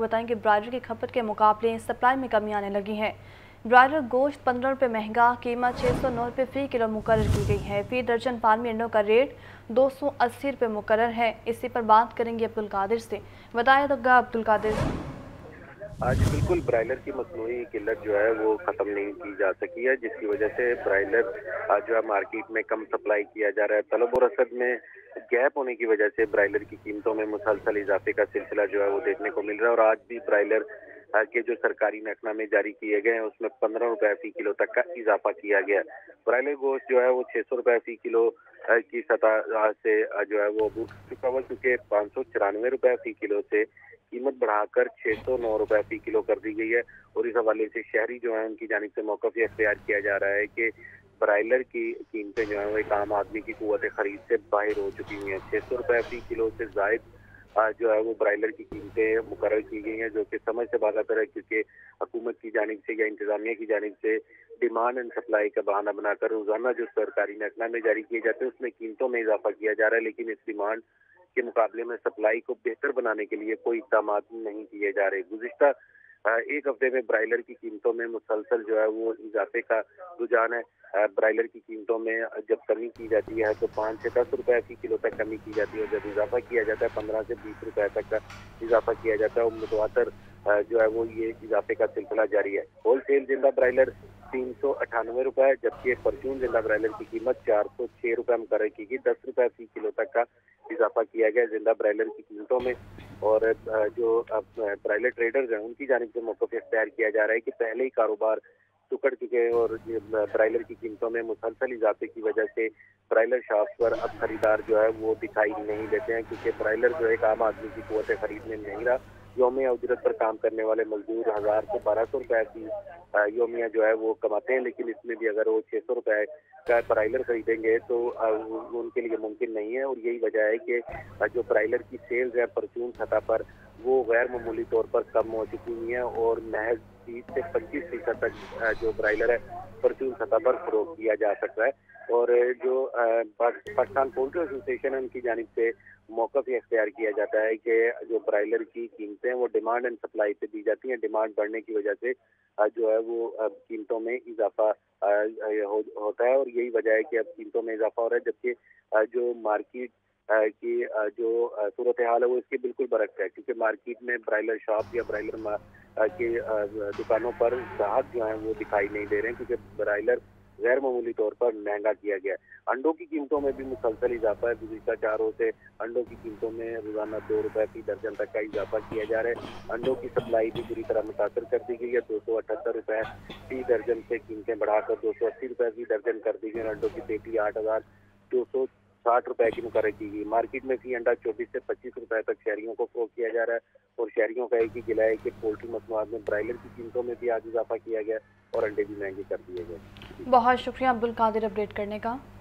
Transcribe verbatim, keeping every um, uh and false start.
बताएं कि ब्रायलर की खपत के मुकाबले सप्लाई में कमी आने लगी है। ब्रायलर गोश्त पंद्रह रुपये महंगा, कीमत छः सौ नौ रुपये फ़ी किलो मुकर्रर की गई है। फ़ी दर्जन फार्मी अंडों का रेट दो सौ अस्सी रुपये मुकर्रर है। इसी पर बात करेंगे अब्दुल कादिर से। बताया तो अब्दुल कादिर, आज बिल्कुल ब्रायलर की मसनूई किल्लत जो है वो ख़त्म नहीं की जा सकी है, जिसकी वजह से ब्रायलर जो है मार्केट में कम सप्लाई किया जा रहा है। तलब और असद में गैप होने की वजह से ब्रायलर की कीमतों में मुसलसल इजाफे का सिलसिला जो है वो देखने को मिल रहा है। और आज भी ब्रायलर के जो सरकारी महकनामे जारी किए गए हैं उसमें पंद्रह रुपये फी किलो तक का इजाफा किया गया। ब्रायलर गोश्त जो है वो छः सौ रुपये फी किलो की सतह से जो है वो उठ चुका हुआ, क्योंकि पाँच सौ चौरानवे रुपये फी किलो से कीमत बढ़ाकर छः सौ नौ रुपये फी किलो कर दी गई है। और इस हवाले से शहरी जो है उनकी जानिब से मौक़िफ़ इख्तियार किया जा रहा है कि ब्रायलर की कीमतें जो है वो एक आम आदमी की क़ुव्वत ख़रीद से बाहर हो चुकी हुई हैं। छः सौ रुपये फी किलो से ज़ायद जो है वो ब्रायलर की कीमतें मुकर्रर की गई हैं, जो कि समझ से बाधातर है, क्योंकि हुकूमत की जानिब से या इंतजामिया की जानिब से डिमांड एंड सप्लाई का बहाना बनाकर रोजाना जो सरकारी महकनामे जारी किए जाते हैं उसमें कीमतों में इजाफा किया जा रहा है। लेकिन इस डिमांड के मुकाबले में सप्लाई को बेहतर बनाने के लिए कोई इकदाम नहीं किए जा रहे। गुज़िश्ता एक हफ्ते में ब्रायलर की कीमतों में मुसलसल जो है वो इजाफे का रुझान है। ब्रायलर की कीमतों में जब कमी की जाती है तो पाँच से दस रुपये फी किलो तक कमी की जाती है, जब इजाफा किया जाता है पंद्रह से बीस रुपये तक का इजाफा किया जाता है। और मुतवातर जो है वो ये इजाफे का सिलसिला जारी है। होल सेल जिंदा ब्रायलर तीन सौ अठानवे रुपये, जबकि परचून जिंदा ब्रायलर की कीमत चार सौ छः रुपये मुकर्रर की गई। दस रुपये फी किलो तक का इजाफा किया गया जिंदा ब्रायलर की कीमतों में। और जो ब्रायलर ट्रेडर्स हैं उनकी जानिब से मौक़िफ़ इख्तियार किया जा रहा है कि पहले ही कारोबार टुकड़ चुके और ब्रायलर की कीमतों में मुसलसल इजाफे की वजह से ब्रायलर शॉप पर अब खरीदार जो है वो दिखाई नहीं देते हैं, क्योंकि ब्रायलर जो एक आम आदमी की क़ुव्वत ख़रीद में नहीं रहा। योमिया उजरत पर काम करने वाले मजदूर हज़ार से बारह सौ रुपये की योमिया जो है वो कमाते हैं, लेकिन इसमें भी अगर वो छः सौ रुपये का ब्रायलर खरीदेंगे तो उनके लिए मुमकिन नहीं है। और यही वजह है कि जो ब्रायलर की सेल्स है परचून सतह पर वो गैर मामूली तौर पर कम हो चुकी हुई हैं और महज तीस से पच्चीस फीसद तक जो ब्रायलर है परचून सतह पर फरोख्त किया जा सकता है। और जो पाकिस्तान पोल्ट्री एसोसिएशन है उनकी जानिब से मौक़िफ़ ये इख्तियार किया जाता है कि जो ब्रायलर की कीमतें वो डिमांड एंड सप्लाई पे दी जाती हैं, डिमांड बढ़ने की वजह से जो है वो अब कीमतों में इजाफा हो, होता है। और यही वजह है कि अब कीमतों में इजाफा हो रहा है, जबकि जो मार्केट की जो सूरत हाल है वो इसके बिल्कुल बरक्स है, क्योंकि मार्केट में ब्रायलर शॉप या ब्रायलर की दुकानों पर ग्राहक जो हैं वो दिखाई नहीं दे रहे हैं, क्योंकि ब्रायलर गैर मामूली तौर पर महंगा किया गया है। अंडों की कीमतों में भी मुसलसल इजाफा है। गुज़िश्ता चार रोज़ से अंडों की कीमतों में रोजाना दो रुपये फी दर्जन तक का इजाफा किया जा रहा है। अंडों की सप्लाई भी बुरी तरह मुतासर कर दी गई है। दो सौ अठहत्तर रुपये फी दर्जन से कीमतें बढ़ाकर दो सौ अस्सी रुपये फी दर्जन कर दी गई। अंडों की पेटी आठ हज़ार दो सौ साठ रुपए की मुकर्रर की गई। मार्केट में फी अंडा चौबीस से पच्चीस रुपए तक शहरियों को फरोख्त किया जा रहा है। और शहरियों का एक ही गिला है कि पोल्ट्री मसनूआत में ब्रायलर की कीमतों में भी आज इजाफा किया गया और अंडे भी महंगे कर दिए गए। बहुत शुक्रिया अब्दुल कादिर अपडेट करने का।